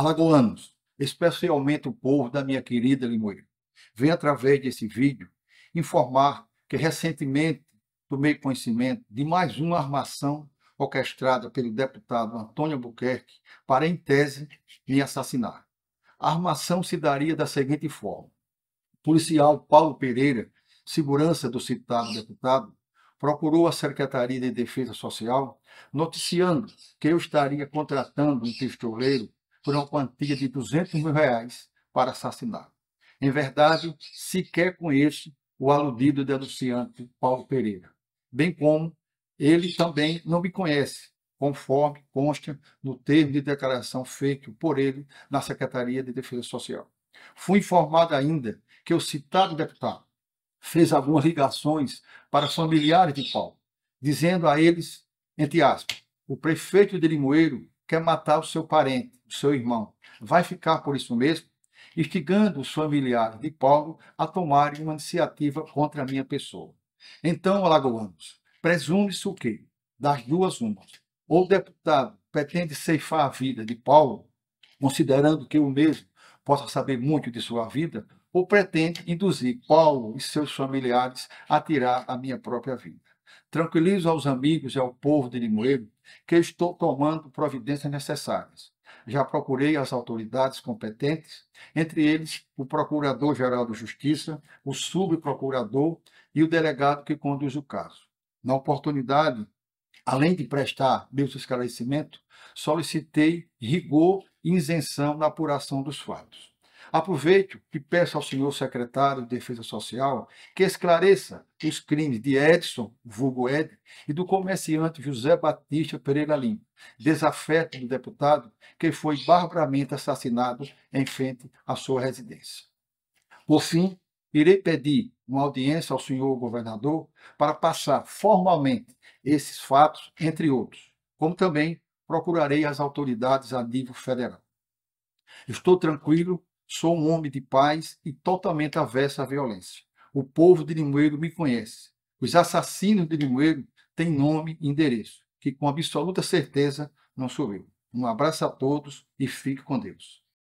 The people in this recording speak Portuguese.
alagoanos, especialmente o povo da minha querida Limoeiro. Venho, através desse vídeo, informar que recentemente tomei conhecimento de mais uma armação orquestrada pelo deputado Antônio Albuquerque para, em tese, me assassinar. A armação se daria da seguinte forma. O policial Paulo Pereira, segurança do citado deputado, procurou a Secretaria de Defesa Social noticiando que eu estaria contratando um pistoleiro por uma quantia de R$200 mil para assassinar. Em verdade, sequer conheço o aludido denunciante Paulo Pereira, bem como ele também não me conhece, conforme consta no termo de declaração feito por ele na Secretaria de Defesa Social. Fui informado ainda que o citado deputado fez algumas ligações para familiares de Paulo, dizendo a eles, entre aspas, o prefeito de Limoeiro quer matar o seu parente, o seu irmão, vai ficar por isso mesmo, instigando os familiares de Paulo a tomarem uma iniciativa contra a minha pessoa. Então, alagoanos, presume-se o quê? Das duas, uma. Ou o deputado pretende ceifar a vida de Paulo, considerando que eu mesmo possa saber muito de sua vida, ou pretende induzir Paulo e seus familiares a tirar a minha própria vida. Tranquilizo aos amigos e ao povo de Limoeiro que estou tomando providências necessárias. Já procurei as autoridades competentes, entre eles o Procurador-Geral da Justiça, o subprocurador e o delegado que conduz o caso. Na oportunidade, além de prestar meus esclarecimentos, solicitei rigor e isenção na apuração dos fatos. Aproveito e peço ao senhor secretário de Defesa Social que esclareça os crimes de Edson, vulgo Ed, e do comerciante José Batista Pereira Lima, desafeto do deputado que foi barbaramente assassinado em frente à sua residência. Por fim, irei pedir uma audiência ao senhor governador para passar formalmente esses fatos, entre outros, como também procurarei as autoridades a nível federal. Estou tranquilo. Sou um homem de paz e totalmente avesso à violência. O povo de Limoeiro me conhece. Os assassinos de Limoeiro têm nome e endereço, que com absoluta certeza não sou eu. Um abraço a todos e fique com Deus.